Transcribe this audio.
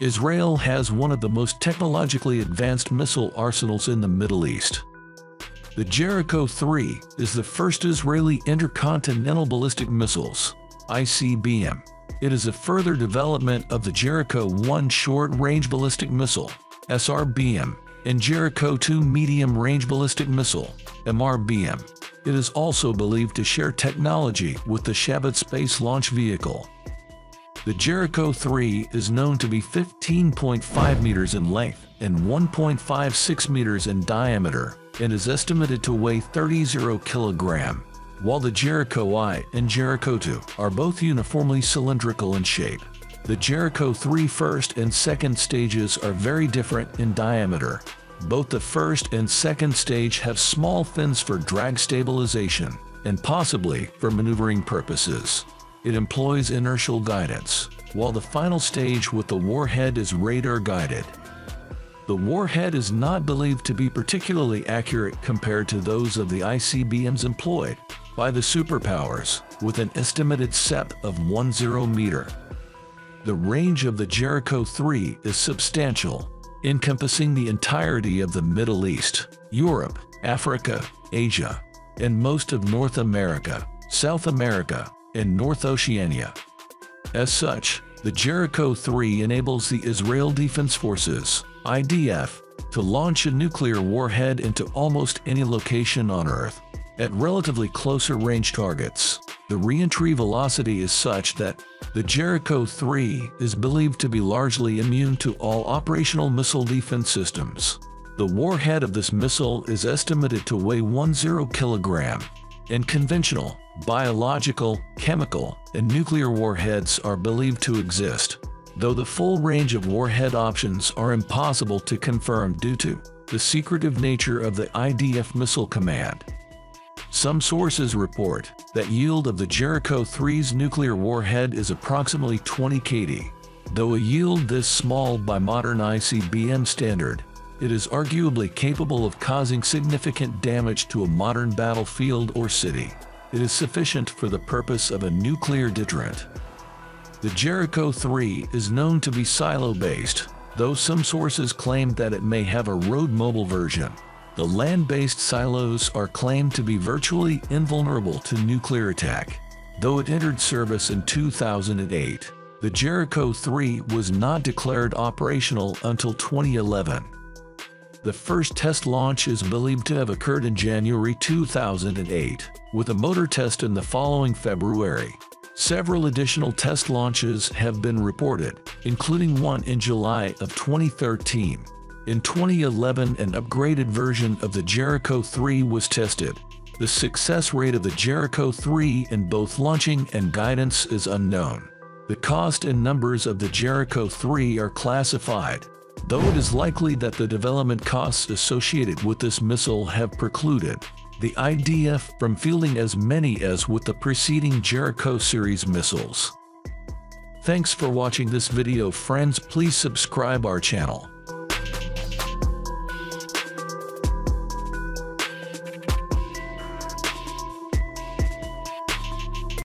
Israel has one of the most technologically advanced missile arsenals in the Middle East. The Jericho III is the first Israeli intercontinental ballistic missiles, ICBM. It is a further development of the Jericho I short-range ballistic missile, SRBM, and Jericho II medium-range ballistic missile, MRBM. It is also believed to share technology with the Shavit space launch vehicle. The Jericho III is known to be 15.5 meters in length and 1.56 meters in diameter, and is estimated to weigh 30 kilograms. While the Jericho I and Jericho II are both uniformly cylindrical in shape, the Jericho III first and second stages are very different in diameter. Both the first and second stage have small fins for drag stabilization and possibly for maneuvering purposes. It employs inertial guidance, while the final stage with the warhead is radar guided. The warhead is not believed to be particularly accurate compared to those of the ICBMs employed by the superpowers, with an estimated CEP of 10 meters. The range of the Jericho III is substantial, encompassing the entirety of the Middle East, Europe, Africa, Asia, and most of North America, South America, and North Oceania. As such, the Jericho III enables the Israel Defense Forces, IDF, to launch a nuclear warhead into almost any location on Earth at relatively closer range targets. The re-entry velocity is such that the Jericho III is believed to be largely immune to all operational missile defense systems. The warhead of this missile is estimated to weigh 10 kilograms, and conventional, biological, chemical, and nuclear warheads are believed to exist, though the full range of warhead options are impossible to confirm due to the secretive nature of the IDF Missile Command. Some sources report that yield of the Jericho III's nuclear warhead is approximately 20 KT. Though a yield this small by modern ICBM standard, it is arguably capable of causing significant damage to a modern battlefield or city. It is sufficient for the purpose of a nuclear deterrent. The Jericho III is known to be silo-based, though some sources claim that it may have a road-mobile version. The land-based silos are claimed to be virtually invulnerable to nuclear attack. Though it entered service in 2008, the Jericho III was not declared operational until 2011. The first test launch is believed to have occurred in January 2008, with a motor test in the following February. Several additional test launches have been reported, including one in July of 2013. In 2011, an upgraded version of the Jericho III was tested. The success rate of the Jericho III in both launching and guidance is unknown. The cost and numbers of the Jericho III are classified, though it is likely that the development costs associated with this missile have precluded the IDF from fielding as many as with the preceding Jericho series missiles. Thanks for watching this video, friends. Please subscribe our channel.